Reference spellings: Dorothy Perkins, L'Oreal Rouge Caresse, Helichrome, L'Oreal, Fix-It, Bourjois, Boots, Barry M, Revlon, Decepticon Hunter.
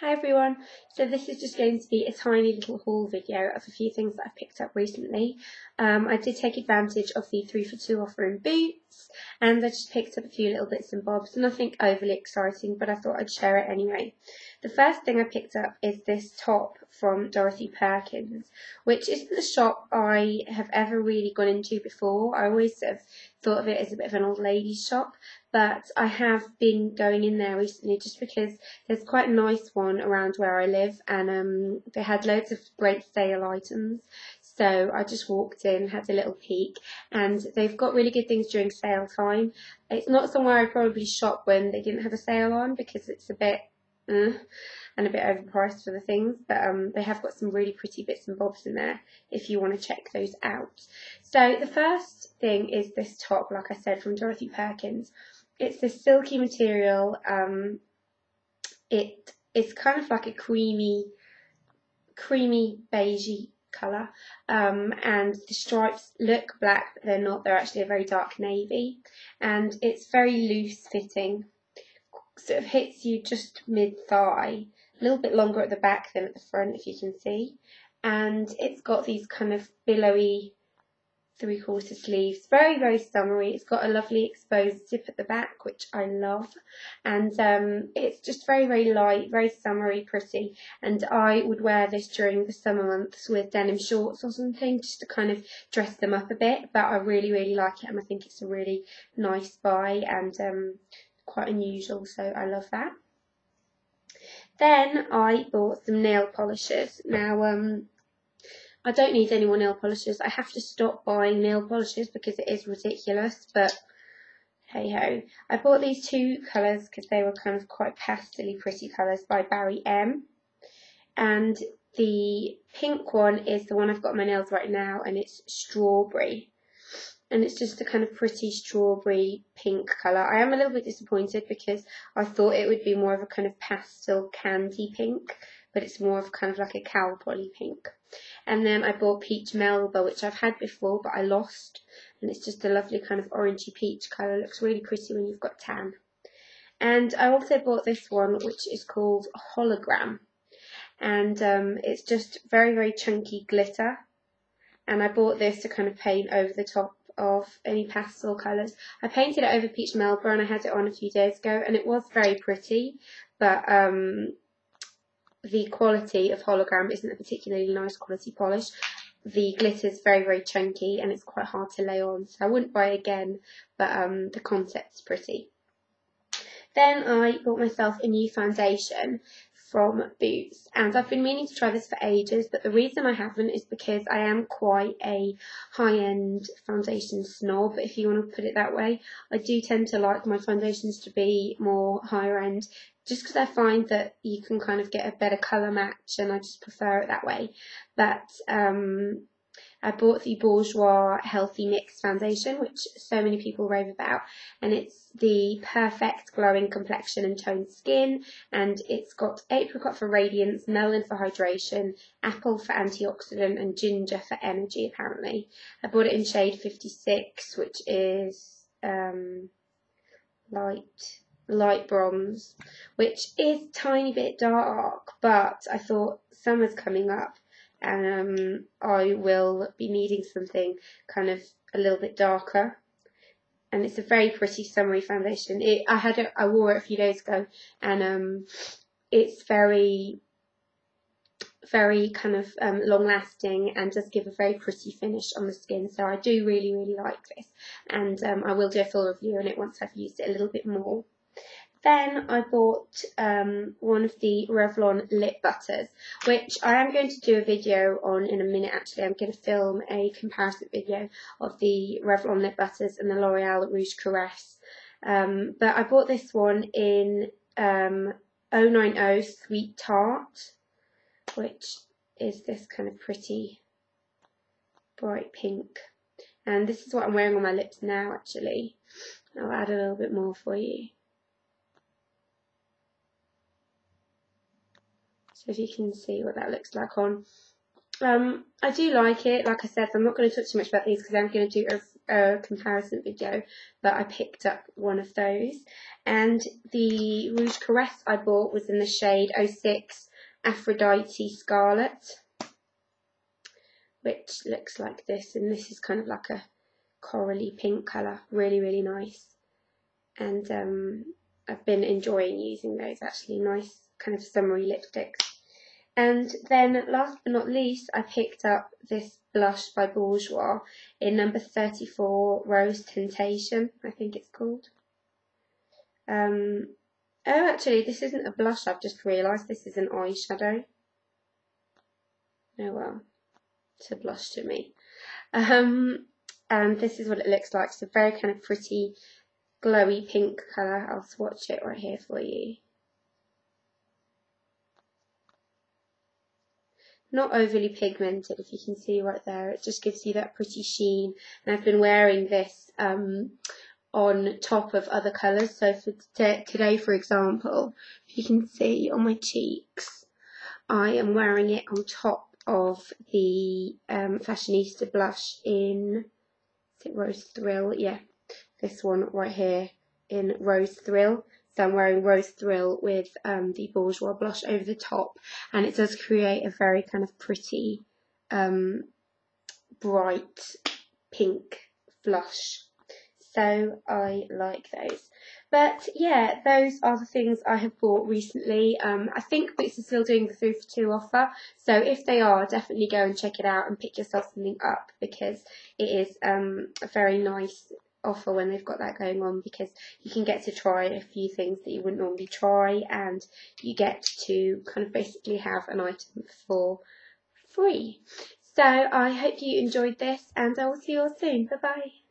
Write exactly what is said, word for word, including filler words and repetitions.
Hi everyone, so this is just going to be a tiny little haul video of a few things that I've picked up recently. Um, I did take advantage of the three for two offer in Boots, and I just picked up a few little bits and bobs, nothing overly exciting, but I thought I'd share it anyway. The first thing I picked up is this top from Dorothy Perkins, which isn't the shop I have ever really gone into before. I always sort of thought of it as a bit of an old lady's shop, but I have been going in there recently just because there's quite a nice one around where I live, and um, they had loads of great sale items. So I just walked in, had a little peek, and they've got really good things during sale time. It's not somewhere I'd probably shop when they didn't have a sale on, because it's a bit uh, and a bit overpriced for the things, but um, they have got some really pretty bits and bobs in there if you want to check those out. So the first thing is this top, like I said, from Dorothy Perkins. It's this silky material. Um, it is kind of like a creamy, creamy beigey colour, um, and the stripes look black, but they're not. They're actually a very dark navy, and it's very loose fitting, sort of hits you just mid-thigh, a little bit longer at the back than at the front, if you can see, and it's got these kind of billowy three-quarter sleeves, very, very summery. It's got a lovely exposed zip at the back, which I love, and um, it's just very, very light, very summery, pretty, and I would wear this during the summer months with denim shorts or something, just to kind of dress them up a bit, but I really, really like it, and I think it's a really nice buy, and um, quite unusual, so I love that. Then I bought some nail polishes. Now, um, I don't need any more nail polishes. I have to stop buying nail polishes because it is ridiculous, but hey-ho. I bought these two colours because they were kind of quite pastely pretty colours by Barry M, and the pink one is the one I've got on my nails right now, and it's strawberry. And it's just a kind of pretty strawberry pink colour. I am a little bit disappointed because I thought it would be more of a kind of pastel candy pink, but it's more of kind of like a cow poly pink. And then I bought Peach Melba, which I've had before, but I lost. And it's just a lovely kind of orangey peach colour. It looks really pretty when you've got tan. And I also bought this one, which is called Hologram. And um, it's just very, very chunky glitter. And I bought this to kind of paint over the top of any pastel colours. I painted it over Peach Melba and I had it on a few days ago, and it was very pretty, but um, the quality of Hologram isn't a particularly nice quality polish. The glitter is very, very chunky, and it's quite hard to lay on, so I wouldn't buy it again, but um, the concept's pretty. Then I bought myself a new foundation from Boots, and I've been meaning to try this for ages, but the reason I haven't is because I am quite a high-end foundation snob, if you want to put it that way. I do tend to like my foundations to be more higher end, just because I find that you can kind of get a better colour match, and I just prefer it that way. But um, I bought the Bourjois Healthy Mix foundation, which so many people rave about, and it's the perfect glowing complexion and toned skin, and it's got apricot for radiance, melon for hydration, apple for antioxidant, and ginger for energy, apparently. I bought it in shade fifty-six, which is um, light, light bronze, which is a tiny bit dark, but I thought summer's coming up, and um, I will be needing something kind of a little bit darker, and it's a very pretty summery foundation. It, I had it, I wore it a few days ago, and um, it's very, very kind of um, long lasting, and does give a very pretty finish on the skin, so I do really, really like this, and um, I will do a full review on it once I've used it a little bit more. Then I bought um, one of the Revlon lip butters, which I am going to do a video on in a minute, actually. I'm going to film a comparison video of the Revlon lip butters and the L'Oreal Rouge Caresse. Um, but I bought this one in um, oh nine oh Sweet Tart, which is this kind of pretty bright pink. And this is what I'm wearing on my lips now, actually. I'll add a little bit more for you. So if you can see what that looks like on. Um, I do like it. Like I said, I'm not going to talk too much about these because I'm going to do a a comparison video, but I picked up one of those. And the Rouge Caresse I bought was in the shade oh six Aphrodite Scarlet, which looks like this, and this is kind of like a corally pink colour, really really nice. And um, I've been enjoying using those, actually. Nice kind of summery lipsticks. And then last but not least, I picked up this blush by Bourjois in number thirty-four, Rose Temptation, I think it's called. Um, oh, actually, this isn't a blush, I've just realised. This is an eyeshadow. Oh well, it's a blush to me. Um, and this is what it looks like. It's a very kind of pretty, glowy pink colour. I'll swatch it right here for you. Not overly pigmented, if you can see right there. It just gives you that pretty sheen. And I've been wearing this um, on top of other colours. So for today, for example, if you can see on my cheeks, I am wearing it on top of the um, Fashionista blush in, is it Rose Thrill? Yeah, this one right here in Rose Thrill. So I'm wearing Rose Thrill with um, the Bourjois blush over the top, and it does create a very kind of pretty, um, bright pink flush. So I like those. But yeah, those are the things I have bought recently. Um, I think Boots is still doing the three for two offer, so if they are, definitely go and check it out and pick yourself something up, because it is um, a very nice offer when they've got that going on, because you can get to try a few things that you wouldn't normally try, and you get to kind of basically have an item for free. So I hope you enjoyed this, and I will see you all soon. Bye bye.